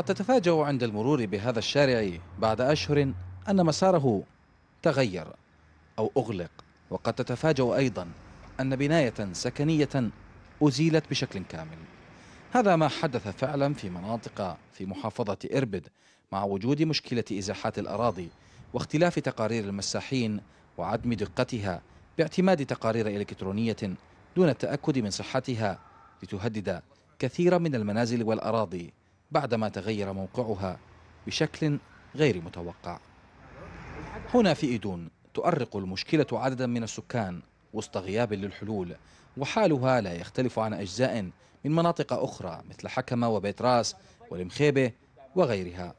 وقد تتفاجأ عند المرور بهذا الشارع بعد أشهر أن مساره تغير أو أغلق، وقد تتفاجأ أيضا أن بناية سكنية أزيلت بشكل كامل. هذا ما حدث فعلا في مناطق في محافظة إربد، مع وجود مشكلة إزاحات الأراضي واختلاف تقارير المساحين وعدم دقتها، باعتماد تقارير إلكترونية دون التأكد من صحتها لتهدد كثيرا من المنازل والأراضي بعدما تغير موقعها بشكل غير متوقع. هنا في إيدون تؤرق المشكلة عددا من السكان وسط غياب للحلول، وحالها لا يختلف عن أجزاء من مناطق أخرى مثل حكمة وبيت راس والمخيبة وغيرها.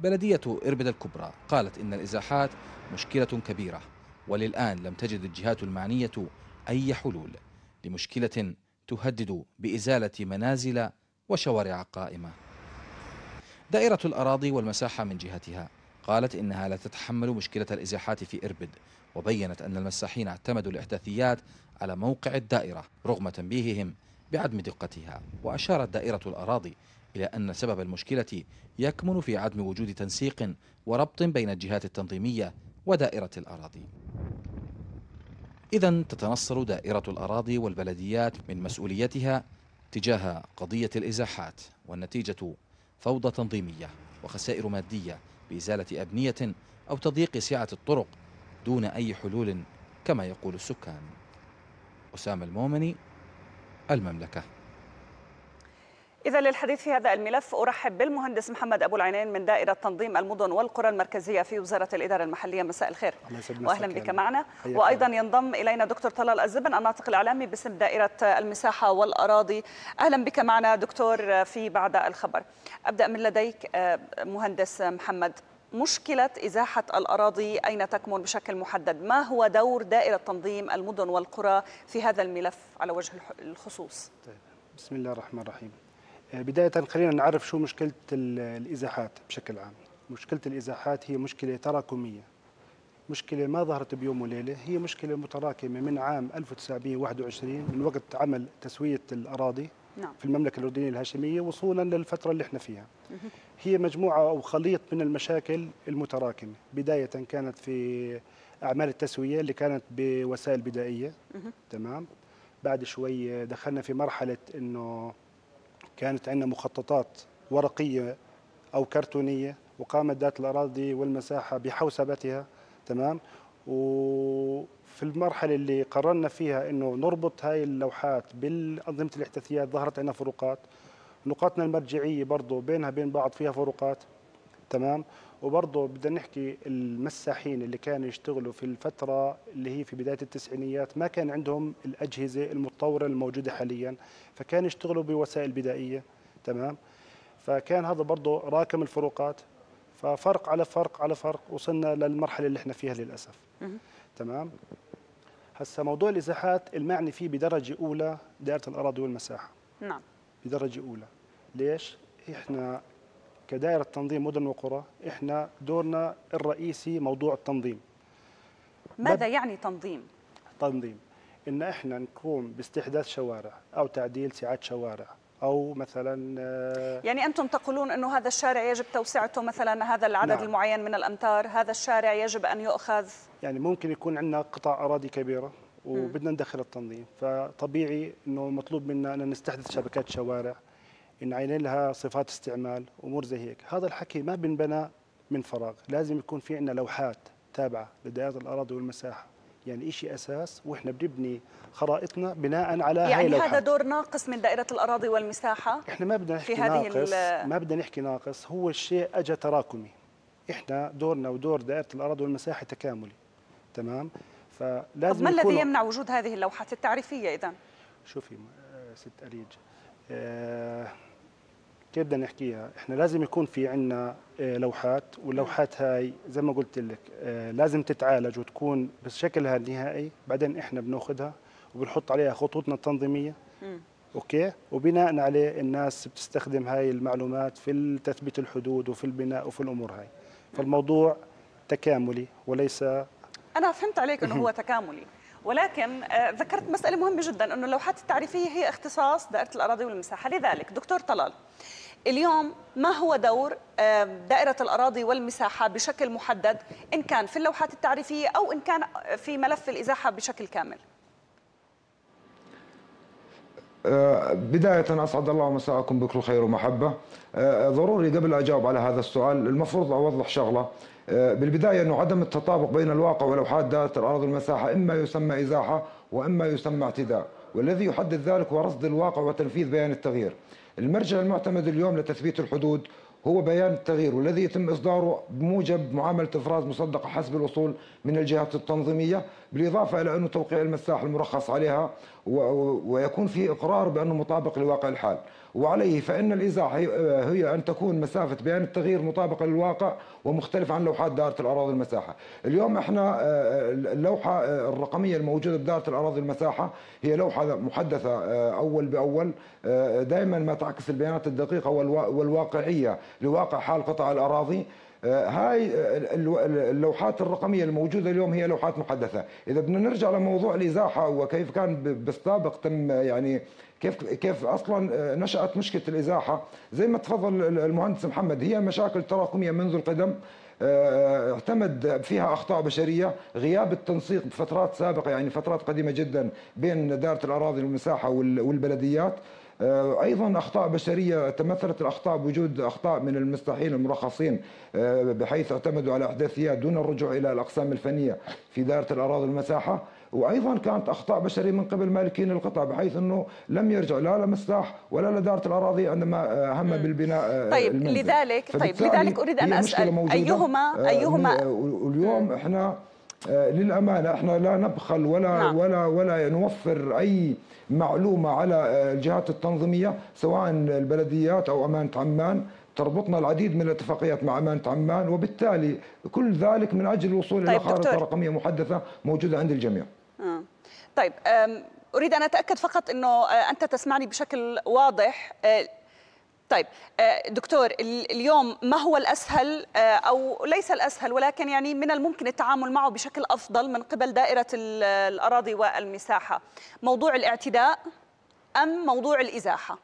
بلدية إربد الكبرى قالت إن الإزاحات مشكلة كبيرة، وللآن لم تجد الجهات المعنية أي حلول لمشكلة تهدد بإزالة منازل وشوارع قائمة. دائرة الأراضي والمساحة من جهتها قالت إنها لا تتحمل مشكلة الإزاحات في إربد، وبينت أن المساحين اعتمدوا الإحداثيات على موقع الدائرة رغم تنبيههم بعدم دقتها. وأشارت دائرة الأراضي إلى أن سبب المشكلة يكمن في عدم وجود تنسيق وربط بين الجهات التنظيمية ودائرة الأراضي. إذن تتنصل دائرة الأراضي والبلديات من مسؤوليتها تجاه قضية الإزاحات، والنتيجة فوضى تنظيمية وخسائر مادية بإزالة أبنية أو تضييق سعة الطرق دون أي حلول كما يقول السكان. أسامة المومني، المملكة. إذا للحديث في هذا الملف أرحب بالمهندس محمد أبو العينين من دائرة تنظيم المدن والقرى المركزية في وزارة الإدارة المحلية. مساء الخير وأهلا بك معنا. وأيضا ينضم إلينا دكتور طلال الزبن، الناطق الإعلامي باسم دائرة المساحة والأراضي. أهلا بك معنا دكتور في بعد الخبر. أبدأ من لديك مهندس محمد، مشكلة إزاحة الأراضي أين تكمن بشكل محدد؟ ما هو دور دائرة تنظيم المدن والقرى في هذا الملف على وجه الخصوص؟ بسم الله الرحمن الرحيم. بداية خلينا نعرف شو مشكلة الإزاحات بشكل عام. مشكلة الإزاحات هي مشكلة تراكمية، مشكلة ما ظهرت بيوم وليلة، هي مشكلة متراكمة من عام 1921 من وقت عمل تسوية الأراضي في المملكة الأردنية الهاشمية وصولا للفترة اللي احنا فيها. هي مجموعة أو خليط من المشاكل المتراكمة، بداية كانت في أعمال التسوية اللي كانت بوسائل بدائية، تمام. بعد شوي دخلنا في مرحلة إنه كانت عندنا مخططات ورقية أو كرتونية، وقامت دائرة الأراضي والمساحة بحوسبتها، تمام. وفي المرحلة اللي قررنا فيها إنه نربط هاي اللوحات بالأنظمة الإحداثيات ظهرت عندنا فروقات. نقاطنا المرجعية برضه بينها بين بعض فيها فروقات، تمام. وبرضه بدنا نحكي المساحين اللي كانوا يشتغلوا في الفترة اللي هي في بداية التسعينيات ما كان عندهم الأجهزة المتطورة الموجودة حاليا، فكانوا يشتغلوا بوسائل بدائية، تمام. فكان هذا برضه راكم الفروقات، ففرق على فرق على فرق وصلنا للمرحلة اللي احنا فيها للأسف. تمام. هسا موضوع الإزاحات المعني فيه بدرجة أولى دائرة الأراضي والمساحة. نعم. بدرجة أولى. ليش؟ احنا كدائرة تنظيم مدن وقرى احنا دورنا الرئيسي موضوع التنظيم. ماذا يعني تنظيم؟ تنظيم ان احنا نقوم باستحداث شوارع او تعديل سعات شوارع، او مثلا يعني انتم تقولون انه هذا الشارع يجب توسعته مثلا هذا العدد، نعم، المعين من الامتار، هذا الشارع يجب ان يؤخذ. يعني ممكن يكون عندنا قطع اراضي كبيره وبدنا ندخل التنظيم، فطبيعي انه مطلوب منا ان نستحدث شبكات شوارع، نعين لها صفات استعمال، امور زي هيك. هذا الحكي ما بنبنى من فراغ، لازم يكون في عندنا لوحات تابعه لدائره الاراضي والمساحه، يعني شيء اساس، واحنا بنبني خرائطنا بناء على هاي اللوحات. يعني هذا دور ناقص من دائره الاراضي والمساحه. احنا ما بدنا نحكي ناقص، ما بدنا نحكي ناقص، هو الشيء اجى تراكمي. احنا دورنا ودور دائره الاراضي والمساحه تكاملي، تمام. فلازم ما الذي يمنع وجود هذه اللوحات التعريفيه اذا؟ شوفي ست أريج، كيف بدنا نحكيها؟ احنا لازم يكون في عندنا لوحات، واللوحات هاي زي ما قلت لك لازم تتعالج وتكون بشكلها النهائي، بعدين احنا بناخذها وبنحط عليها خطوطنا التنظيميه. اوكي. وبناء عليه الناس بتستخدم هاي المعلومات في تثبيت الحدود وفي البناء وفي الامور هاي. فالموضوع تكاملي وليس، انا فهمت عليك انه هو تكاملي، ولكن ذكرت مسألة مهمة جدا، أنه اللوحات التعريفية هي اختصاص دائرة الأراضي والمساحة. لذلك دكتور طلال، اليوم ما هو دور دائرة الأراضي والمساحة بشكل محدد إن كان في اللوحات التعريفية أو إن كان في ملف الإزاحة بشكل كامل؟ بداية أسعد الله مساءكم بكل خير ومحبة. ضروري قبل أجاوب على هذا السؤال المفروض أوضح شغلة بالبداية، أنه عدم التطابق بين الواقع ولوحات دائرة الأراضي والمساحة إما يسمى إزاحة وإما يسمى اعتداء، والذي يحدد ذلك هو رصد الواقع وتنفيذ بيان التغيير. المرجع المعتمد اليوم لتثبيت الحدود هو بيان التغيير، والذي يتم إصداره بموجب معاملة إفراز مصدقة حسب الأصول من الجهات التنظيمية، بالإضافة إلى أنه توقيع المساحة المرخص عليها ويكون فيه إقرار بأنه مطابق لواقع الحال. وعليه فإن الإزاحة هي أن تكون مسافة بيان التغيير مطابقة للواقع ومختلفة عن لوحات دائرة الأراضي المساحة. اليوم احنا اللوحة الرقمية الموجودة بدائرة الأراضي المساحة هي لوحة محدثة أول بأول، دائما ما تعكس البيانات الدقيقة والواقعية لواقع حال قطع الأراضي. هاي اللوحات الرقمية الموجودة اليوم هي لوحات محدثة. إذا بدنا نرجع لموضوع الإزاحة وكيف كان بالسابق تم، يعني كيف أصلا نشأت مشكلة الإزاحة، زي ما تفضل المهندس محمد هي مشاكل تراكمية منذ القدم اعتمد فيها أخطاء بشرية، غياب التنسيق بفترات سابقة، يعني فترات قديمة جدا بين دائرة الأراضي والمساحة والبلديات، أيضا أخطاء بشرية تمثلت الأخطاء بوجود أخطاء من المستحيل المرخصين بحيث اعتمدوا على أحداثيات دون الرجوع إلى الأقسام الفنية في دائرة الأراضي والمساحة. وأيضا كانت أخطاء بشرية من قبل مالكين القطع بحيث أنه لم يرجع لا لمساح ولا لدائرة الأراضي عندما هم بالبناء. طيب المنزل. لذلك أريد أن أسأل أيهما اليوم إحنا للأمانة احنا لا نبخل ولا نوفر أي معلومة على الجهات التنظيمية سواء البلديات أو أمانة عمان. تربطنا العديد من الاتفاقيات مع أمانة عمان، وبالتالي كل ذلك من أجل الوصول إلى خارطة رقمية محدثة موجودة عند الجميع. طيب أريد أن أتأكد فقط أنه أنت تسمعني بشكل واضح. طيب دكتور، اليوم ما هو الأسهل أو ليس الأسهل ولكن يعني من الممكن التعامل معه بشكل أفضل من قبل دائرة الأراضي والمساحة، موضوع الاعتداء أم موضوع الإزاحة؟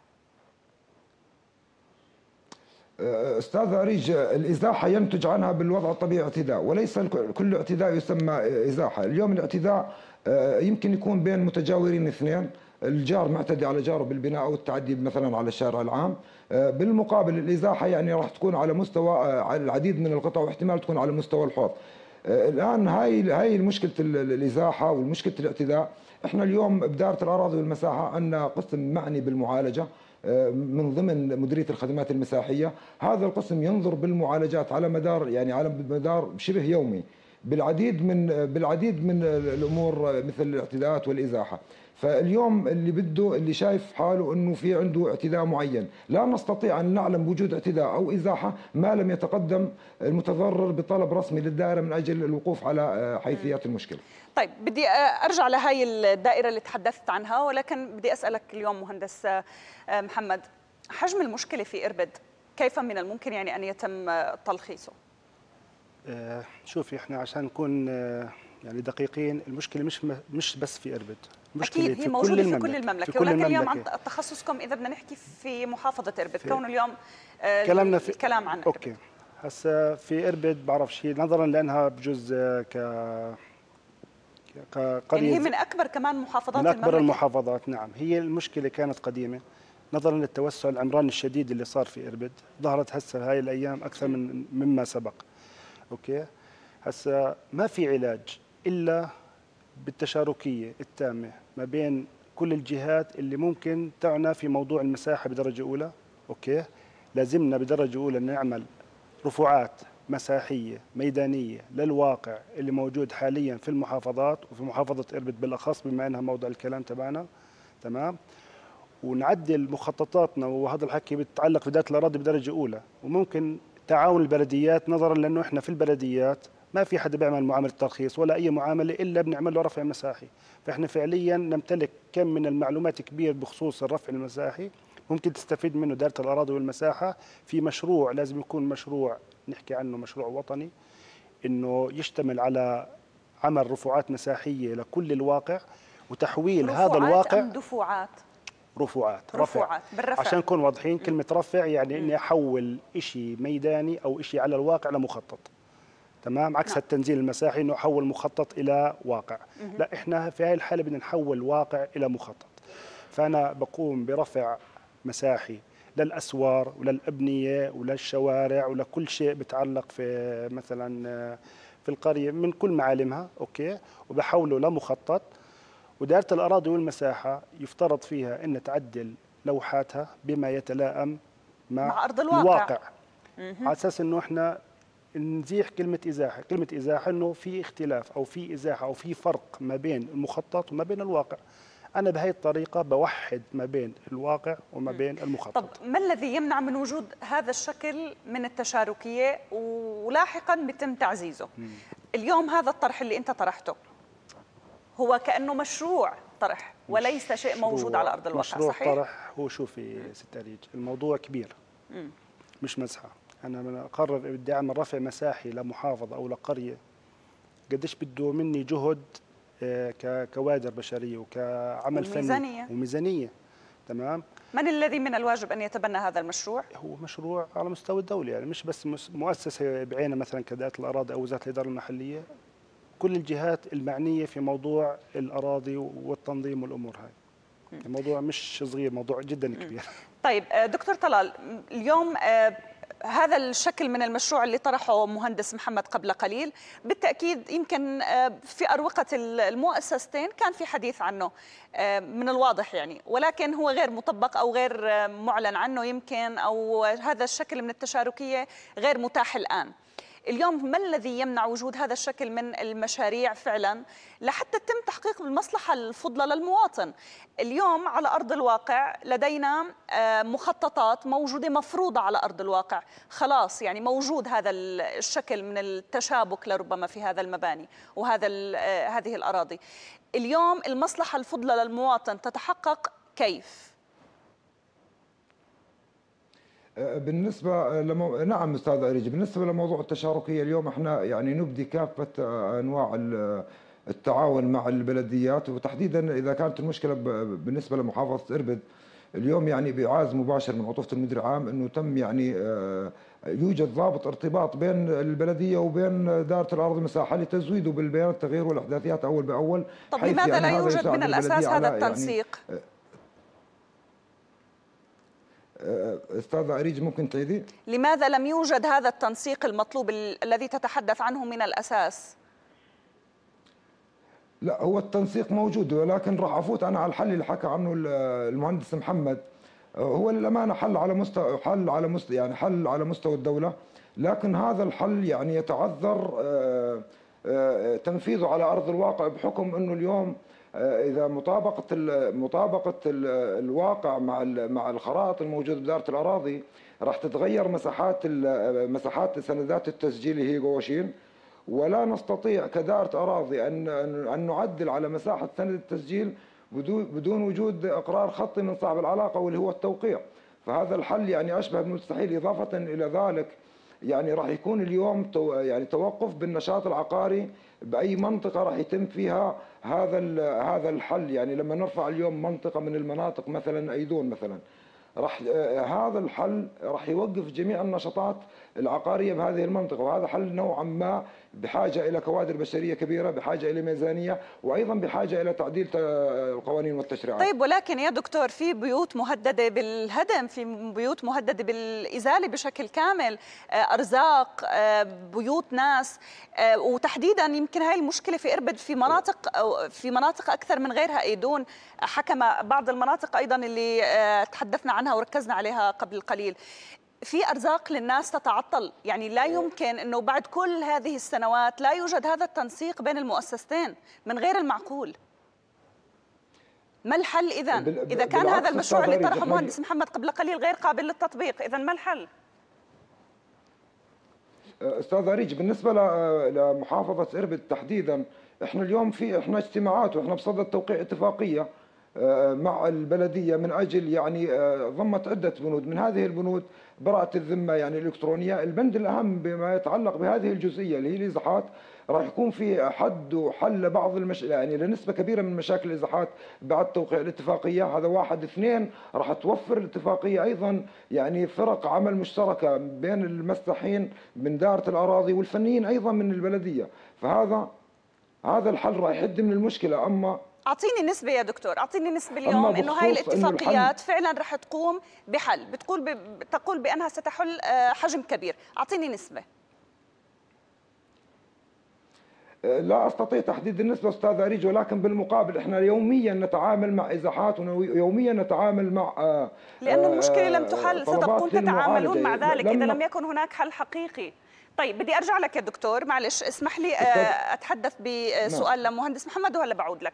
أستاذ أريج، الإزاحة ينتج عنها بالوضع الطبيعي اعتداء، وليس كل اعتداء يسمى إزاحة. اليوم الاعتداء يمكن يكون بين متجاورين اثنين، الجار معتدي على جاره بالبناء أو التعدي مثلا على الشارع العام. بالمقابل الإزاحة يعني راح تكون على مستوى العديد من القطع واحتمال تكون على مستوى الحوض. الآن هاي المشكلة الإزاحة والمشكلة الاعتداء. احنا اليوم بدائرة الأراضي والمساحة عندنا قسم معني بالمعالجة من ضمن مديرية الخدمات المساحية. هذا القسم ينظر بالمعالجات على مدار شبه يومي بالعديد من الأمور مثل الاعتداءات والإزاحة. فاليوم اللي شايف حاله انه في عنده اعتداء معين، لا نستطيع ان نعلم بوجود اعتداء او ازاحه ما لم يتقدم المتضرر بطلب رسمي للدائره من اجل الوقوف على حيثيات المشكله. طيب بدي ارجع لهي الدائره اللي تحدثت عنها، ولكن بدي اسالك اليوم مهندس محمد، حجم المشكله في إربد كيف من الممكن يعني ان يتم تلخيصه؟ شوفي احنا عشان نكون يعني دقيقين، المشكله مش بس في إربد، أكيد هي موجودة في كل المملكة، ولكن اليوم عن تخصصكم إذا بدنا نحكي في محافظة إربد، كونه اليوم الكلام عن إربد. أوكي، هسا في إربد بعرفش، نظرا لأنها بجوز كقرية يعني هي من أكبر كمان محافظات المملكة، من أكبر المحافظات. نعم، هي المشكلة كانت قديمة نظرا للتوسع العمراني الشديد اللي صار في إربد، ظهرت هسا هاي الأيام أكثر من مما سبق. أوكي، هسا ما في علاج إلا بالتشاركية التامة ما بين كل الجهات اللي ممكن تعنى في موضوع المساحة بدرجة أولى. أوكي، لازمنا بدرجة أولى نعمل رفعات مساحية ميدانية للواقع اللي موجود حاليا في المحافظات وفي محافظة إربد بالأخص بما أنها موضوع الكلام تبعنا. تمام، ونعدل مخططاتنا، وهذا الحكي بتتعلق في دائرة الأراضي بدرجة أولى، وممكن تعاون البلديات نظرا لأنه إحنا في البلديات ما في حدا بيعمل معاملة ترخيص ولا أي معاملة إلا بنعمل له رفع مساحي، فإحنا فعليا نمتلك كم من المعلومات كبير بخصوص الرفع المساحي ممكن تستفيد منه دائرة الأراضي والمساحة في مشروع. لازم يكون مشروع نحكي عنه مشروع وطني، إنه يشتمل على عمل رفعات مساحية لكل الواقع وتحويل هذا الواقع. رفعات أم دفعات؟ رفعات بالرفع. عشان نكون واضحين، كلمة رفع يعني إني أحول شيء ميداني أو شيء على الواقع لمخطط، تمام، عكس التنزيل المساحي إنه أحول مخطط إلى واقع. لا، إحنا في هاي الحالة بدنا نحول واقع إلى مخطط. فأنا بقوم برفع مساحي للأسوار وللأبنية وللشوارع ولكل شيء بتعلق في مثلا في القرية من كل معالمها، أوكي، وبحوله لمخطط. ودائرة الأراضي والمساحة يفترض فيها أن تعدل لوحاتها بما يتلائم مع أرض الواقع، على أساس أنه إحنا نزيح كلمة إزاحة. كلمة إزاحة أنه في اختلاف أو في إزاحة أو في فرق ما بين المخطط وما بين الواقع. أنا بهذه الطريقة بوحد ما بين الواقع وما بين المخطط. طب ما الذي يمنع من وجود هذا الشكل من التشاركية ولاحقاً بتم تعزيزه؟ اليوم هذا الطرح اللي أنت طرحته هو كأنه مشروع طرح وليس شيء موجود على أرض الواقع، مشروع صحيح؟ مشروع طرح. هو شوفي ست أريج، الموضوع كبير، مش مسحة. أنا من أقرر بدي أعمل رفع مساحي لمحافظة أو لقرية، قديش بده مني جهد ككوادر بشرية وكعمل فني وميزانية، تمام؟ من الذي من الواجب أن يتبنى هذا المشروع؟ هو مشروع على مستوى الدولة، يعني مش بس مؤسسة بعينها مثلا كدائرة الأراضي أو وزارة الإدارة المحلية، كل الجهات المعنية في موضوع الأراضي والتنظيم والأمور هاي. الموضوع مش صغير، موضوع جدا كبير. طيب دكتور طلال، اليوم هذا الشكل من المشروع اللي طرحه مهندس محمد قبل قليل، بالتأكيد يمكن في أروقة المؤسستين كان في حديث عنه من الواضح يعني، ولكن هو غير مطبق أو غير معلن عنه يمكن، أو هذا الشكل من التشاركية غير متاح الآن. اليوم ما الذي يمنع وجود هذا الشكل من المشاريع فعلا لحتى تم تحقيق المصلحة الفضلى للمواطن؟ اليوم على أرض الواقع لدينا مخططات موجودة مفروضة على أرض الواقع، خلاص يعني موجود هذا الشكل من التشابك لربما في هذا المباني وهذا هذه الأراضي. اليوم المصلحة الفضلى للمواطن تتحقق كيف؟ بالنسبة نعم أستاذ أريج، بالنسبة لموضوع التشاركية اليوم احنا يعني نبدي كافة أنواع التعاون مع البلديات، وتحديدا إذا كانت المشكلة بالنسبة لمحافظة إربد اليوم يعني بإعاز مباشر من عطوفة المدير العام أنه تم يعني يوجد ضابط ارتباط بين البلدية وبين دائرة الأراضي والمساحة لتزويده بالبيانات التغيير والأحداثيات أول بأول. طب لماذا يعني لا يوجد من الأساس هذا التنسيق؟ يعني أستاذة أريج ممكن تعيدي؟ لماذا لم يوجد هذا التنسيق المطلوب الذي تتحدث عنه من الأساس؟ لا، هو التنسيق موجود، ولكن راح أفوت أنا على الحل اللي حكى عنه المهندس محمد. هو للأمانة حل على مستوى الدولة، لكن هذا الحل يعني يتعذر تنفيذه على أرض الواقع، بحكم أنه اليوم إذا مطابقة الواقع مع الخرائط الموجودة بدائرة الأراضي راح تتغير مساحات سندات التسجيل هي جواشين، ولا نستطيع كدائرة أراضي أن نعدل على مساحة سند التسجيل بدون وجود إقرار خطي من صاحب العلاقة واللي هو التوقيع. فهذا الحل يعني أشبه بالمستحيل. إضافة إلى ذلك يعني راح يكون اليوم يعني توقف بالنشاط العقاري بأي منطقة راح يتم فيها هذا الحل. يعني لما نرفع اليوم منطقة من المناطق مثلا أيدون مثلا، راح هذا الحل راح يوقف جميع النشاطات العقارية بهذه المنطقة، وهذا حل نوعا ما بحاجة إلى كوادر بشرية كبيرة، بحاجة إلى ميزانية، وأيضا بحاجة إلى تعديل القوانين والتشريعات. طيب ولكن يا دكتور، في بيوت مهددة بالهدم، في بيوت مهددة بالإزالة بشكل كامل، أرزاق، بيوت ناس، وتحديدا يمكن هاي المشكلة في إربد، في مناطق أكثر من غيرها، أيدون، حكمة، بعض المناطق أيضا اللي تحدثنا عنها وركزنا عليها قبل قليل. في أرزاق للناس تتعطل، يعني لا يمكن أنه بعد كل هذه السنوات لا يوجد هذا التنسيق بين المؤسستين، من غير المعقول. ما الحل إذن؟ إذا كان هذا المشروع اللي طرحه مهندس محمد قبل قليل غير قابل للتطبيق، إذن ما الحل؟ أستاذ أريج، بالنسبة لمحافظة إربد تحديدا، إحنا اليوم إحنا اجتماعات وإحنا بصدد توقيع اتفاقية مع البلدية من أجل يعني ضمت عدة بنود، من هذه البنود براءة الذمة يعني الإلكترونية. البند الأهم بما يتعلق بهذه الجزئية اللي هي الإزاحات، راح يكون في حد وحل بعض يعني لنسبة كبيرة من مشاكل الإزاحات بعد توقيع الاتفاقية. هذا واحد. اثنين، راح توفر الاتفاقية أيضا يعني فرق عمل مشتركة بين المساحين من دائرة الأراضي والفنيين أيضا من البلدية، فهذا الحل راح يحد من المشكلة. أما اعطيني نسبة يا دكتور، اعطيني نسبة اليوم انه هاي الاتفاقيات فعلا رح تقوم بحل، تقول بانها ستحل حجم كبير، اعطيني نسبة. لا استطيع تحديد النسبة استاذ أريج، ولكن بالمقابل احنا يوميا نتعامل مع ازاحات ويوميا نتعامل مع لانه المشكلة لم تحل، ستبقون تتعاملون مع ذلك اذا لم يكن هناك حل حقيقي. طيب بدي ارجع لك يا دكتور، معلش اسمح لي اتحدث بسؤال لمهندس محمد وهلا بعود لك.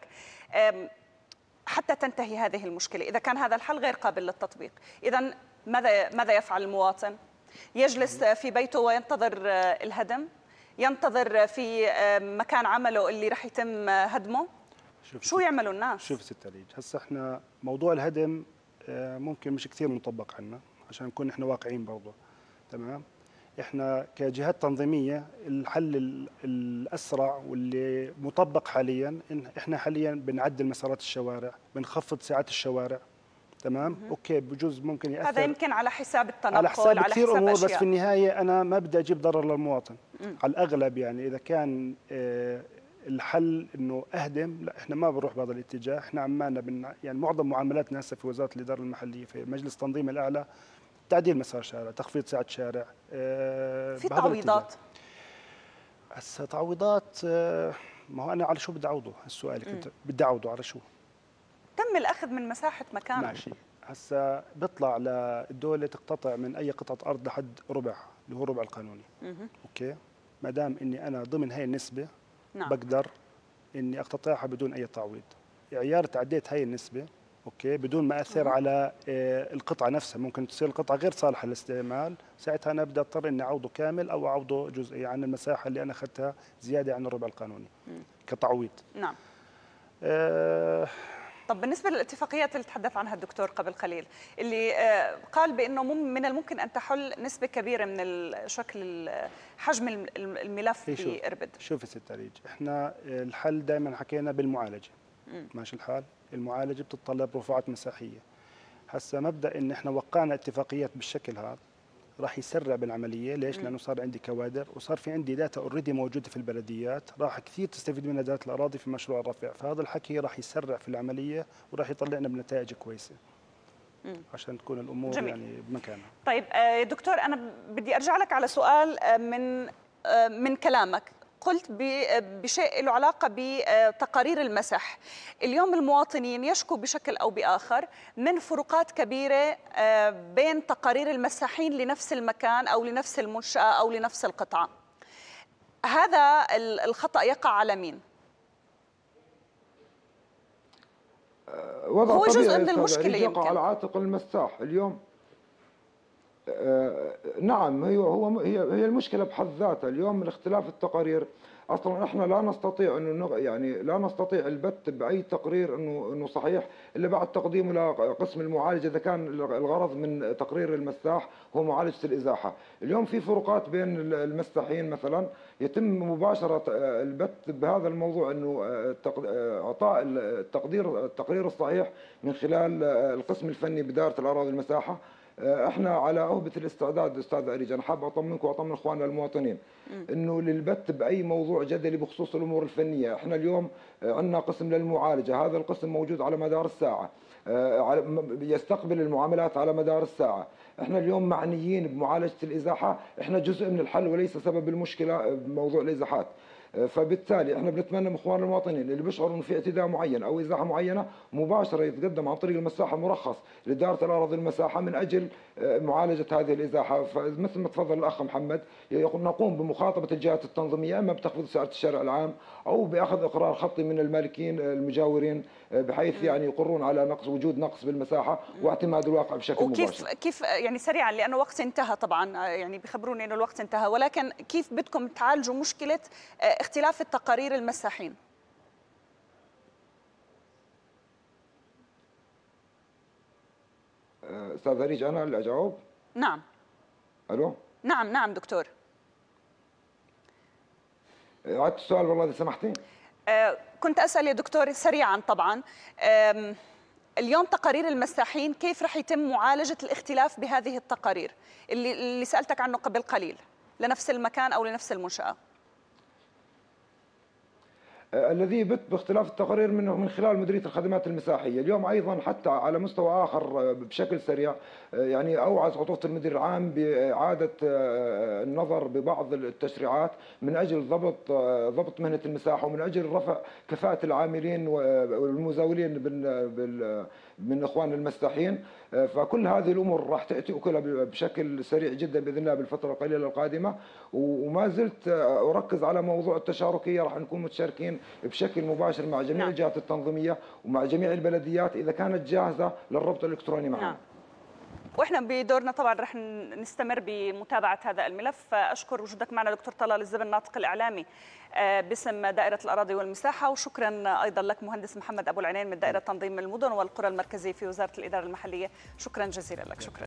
حتى تنتهي هذه المشكله، اذا كان هذا الحل غير قابل للتطبيق، اذا ماذا يفعل المواطن؟ يجلس في بيته وينتظر الهدم؟ ينتظر في مكان عمله اللي رح يتم هدمه؟ شو يعملوا الناس؟ شوف ست أليج، هسه احنا موضوع الهدم ممكن مش كثير مطبق عنا عشان نكون احنا واقعيين برضه، تمام؟ احنا كجهات تنظيميه الحل الاسرع واللي مطبق حاليا، ان احنا حاليا بنعدل مسارات الشوارع، بنخفض ساعات الشوارع، تمام؟ اوكي بجوز ممكن ياثر، هذا يمكن على حساب التنقل، على حساب كثير امور، بس في النهايه انا ما بدي اجيب ضرر للمواطن على الاغلب. يعني اذا كان الحل انه اهدم، لا احنا ما بنروح بهذا الاتجاه. احنا عمالنا يعني معظم معاملاتنا هسه في وزاره الاداره المحليه في مجلس التنظيم الاعلى تعديل مسار شارع، تخفيض ساعة شارع، في تعويضات. هسه تعويضات، ما هو انا على شو بدي اعوضه؟ السؤال كنت بدي اعوضه على شو؟ تم الاخذ من مساحة مكان، ماشي. هسه بيطلع للدولة تقتطع من اي قطعة ارض لحد ربع اللي هو الربع القانوني. اوكي، ما دام اني انا ضمن هي النسبة، نعم، بقدر اني اقتطعها بدون اي تعويض. عيار تعديت هي النسبة، اوكي، بدون ما اثر على القطعه نفسها، ممكن تصير القطعه غير صالحه للاستعمال، ساعتها انا بدي اضطر اني اعوضه كامل او اعوضه جزئي عن المساحه اللي انا اخذتها زياده عن الربع القانوني كتعويض. نعم. طب بالنسبه للاتفاقيات اللي تحدث عنها الدكتور قبل قليل، اللي قال بانه من الممكن ان تحل نسبه كبيره من شكل حجم الملف في إربد. شوف ست أريج، احنا الحل دائما حكينا بالمعالجه، ماشي الحال. المعالجه بتتطلب رفعات مساحيه. هسه مبدا ان احنا وقعنا اتفاقيات بالشكل هذا راح يسرع بالعمليه، ليش؟ لانه صار عندي كوادر وصار في عندي داتا اوريدي موجوده في البلديات، راح كثير تستفيد منها داتا الاراضي في مشروع الرفع، فهذا الحكي راح يسرع في العمليه وراح يطلعنا بنتائج كويسه. عشان تكون الامور جميل، يعني بمكانها. طيب يا دكتور، انا بدي ارجع لك على سؤال من كلامك، قلت بشيء له علاقة بتقارير المسح. اليوم المواطنين يشكوا بشكل أو بآخر من فروقات كبيرة بين تقارير المساحين لنفس المكان أو لنفس المنشأة أو لنفس القطعة. هذا الخطأ يقع على مين؟ هو جزء من المشكلة، يقع على عاتق المساح اليوم. نعم، هي المشكلة بحد ذاتها اليوم من اختلاف التقارير. اصلا احنا لا نستطيع انه يعني لا نستطيع البت باي تقرير انه صحيح الا بعد تقديمه لقسم المعالجه، اذا كان الغرض من تقرير المساح هو معالجه الازاحه. اليوم في فروقات بين المساحين مثلا، يتم مباشره البت بهذا الموضوع، انه اعطاء التقرير الصحيح من خلال القسم الفني بدائره الاراضي المساحه. احنا على أهبة الاستعداد استاذ أريج. انا حاب اطمنك واطمن اخواننا المواطنين انه للبت باي موضوع جدلي بخصوص الامور الفنيه، احنا اليوم عندنا قسم للمعالجه، هذا القسم موجود على مدار الساعه، يستقبل المعاملات على مدار الساعه. احنا اليوم معنيين بمعالجه الازاحه، احنا جزء من الحل وليس سبب المشكله بموضوع الازاحات. فبالتالي احنا بنتمنى من اخواننا المواطنين اللي بيشعروا انه في اعتداء معين او ازاحه معينه مباشره يتقدم عن طريق المساحه مرخص لاداره الاراضي المساحه من اجل معالجه هذه الازاحه. فمثل ما تفضل الاخ محمد، نقوم بمخاطبه الجهات التنظيميه، اما بتخفيض سعه الشارع العام او باخذ اقرار خطي من المالكين المجاورين، بحيث يعني يقرون على وجود نقص بالمساحه واعتماد الواقع بشكل مباشر. كيف يعني سريعا، لانه وقت انتهى طبعا، يعني بخبروني انه الوقت انتهى، ولكن كيف بدكم تعالجوا مشكله اختلاف التقارير المساحين؟ استاذ هريج انا اللي اجاوب؟ نعم. الو؟ نعم نعم دكتور. عدت السؤال والله اذا سمحتي. كنت اسال يا دكتور سريعا طبعا، اليوم تقارير المساحين كيف رح يتم معالجه الاختلاف بهذه التقارير اللي سالتك عنه قبل قليل لنفس المكان او لنفس المنشاه؟ الذي يبت باختلاف التقارير منه من خلال مديريه الخدمات المساحيه، اليوم ايضا حتى على مستوى اخر بشكل سريع يعني اوعز عطوفه المدير العام باعاده النظر ببعض التشريعات من اجل ضبط مهنه المساحه ومن اجل رفع كفاءه العاملين والمزاولين من اخواننا المساحين، فكل هذه الامور راح تاتي وكلها بشكل سريع جدا باذن الله بالفتره القليله القادمه، وما زلت اركز على موضوع التشاركيه، راح نكون متشاركين بشكل مباشر مع جميع الجهات التنظيميه ومع جميع البلديات اذا كانت جاهزه للربط الالكتروني معنا. واحنا بدورنا طبعا رح نستمر بمتابعه هذا الملف. اشكر وجودك معنا دكتور طلال الزبن الناطق الاعلامي باسم دائره الاراضي والمساحه، وشكرا ايضا لك مهندس محمد ابو العينين من دائره تنظيم المدن والقرى المركزيه في وزاره الاداره المحليه، شكرا جزيلا لك. شكرا.